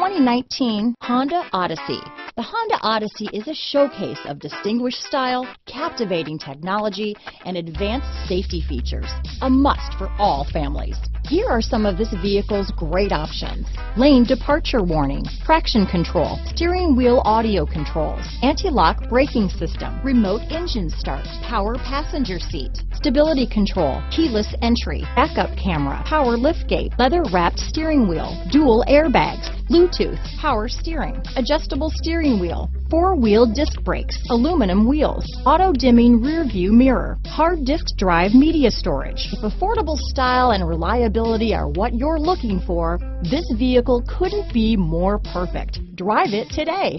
2019 Honda Odyssey. The Honda Odyssey is a showcase of distinguished style, captivating technology, and advanced safety features. A must for all families. Here are some of this vehicle's great options: lane departure warning, traction control, steering wheel audio controls, anti-lock braking system, remote engine start, power passenger seat, stability control, keyless entry, backup camera, power liftgate, leather wrapped steering wheel, dual airbags, Bluetooth, power steering, adjustable steering wheel, four-wheel disc brakes, aluminum wheels, auto-dimming rear-view mirror, hard disk drive media storage. If affordable style and reliability are what you're looking for, this vehicle couldn't be more perfect. Drive it today.